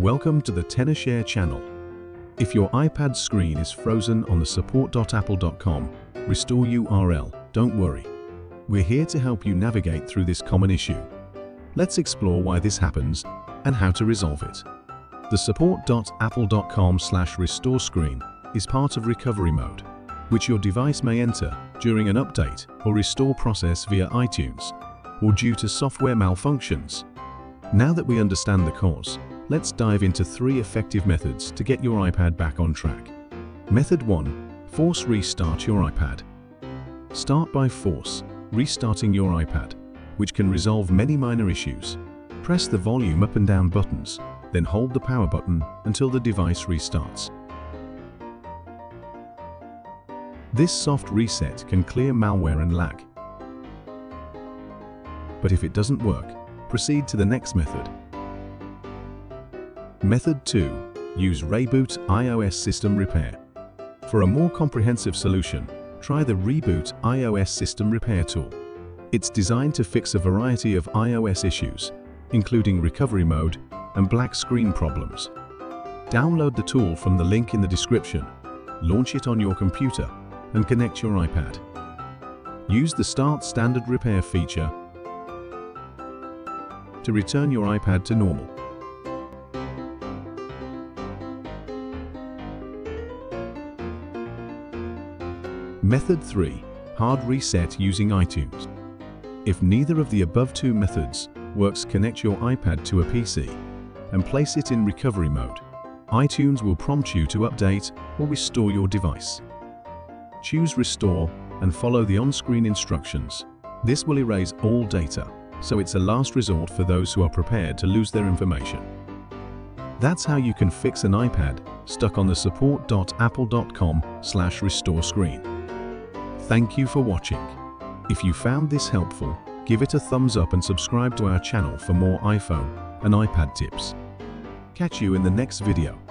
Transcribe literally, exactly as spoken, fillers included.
Welcome to the Tenorshare channel. If your iPad screen is frozen on the support dot apple dot com restore U R L, don't worry. We're here to help you navigate through this common issue. Let's explore why this happens and how to resolve it. The support dot apple dot com slash restore screen is part of recovery mode, which your device may enter during an update or restore process via iTunes or due to software malfunctions. Now that we understand the cause, let's dive into three effective methods to get your iPad back on track. Method one. Force restart your iPad. Start by force restarting your iPad, which can resolve many minor issues. Press the volume up and down buttons, then hold the power button until the device restarts. This soft reset can clear malware and lag. But if it doesn't work, proceed to the next method. Method two. Use ReiBoot iOS System Repair. For a more comprehensive solution, try the ReiBoot iOS System Repair tool. It's designed to fix a variety of iOS issues, including recovery mode and black screen problems. Download the tool from the link in the description, launch it on your computer, and connect your iPad. Use the Start Standard Repair feature to return your iPad to normal. Method three. Hard reset using iTunes. If neither of the above two methods works, connect your iPad to a P C and place it in recovery mode. iTunes will prompt you to update or restore your device. Choose Restore and follow the on-screen instructions. This will erase all data, so it's a last resort for those who are prepared to lose their information. That's how you can fix an iPad stuck on the support dot apple dot com slash restore screen. Thank you for watching. If you found this helpful, give it a thumbs up and subscribe to our channel for more iPhone and iPad tips. Catch you in the next video.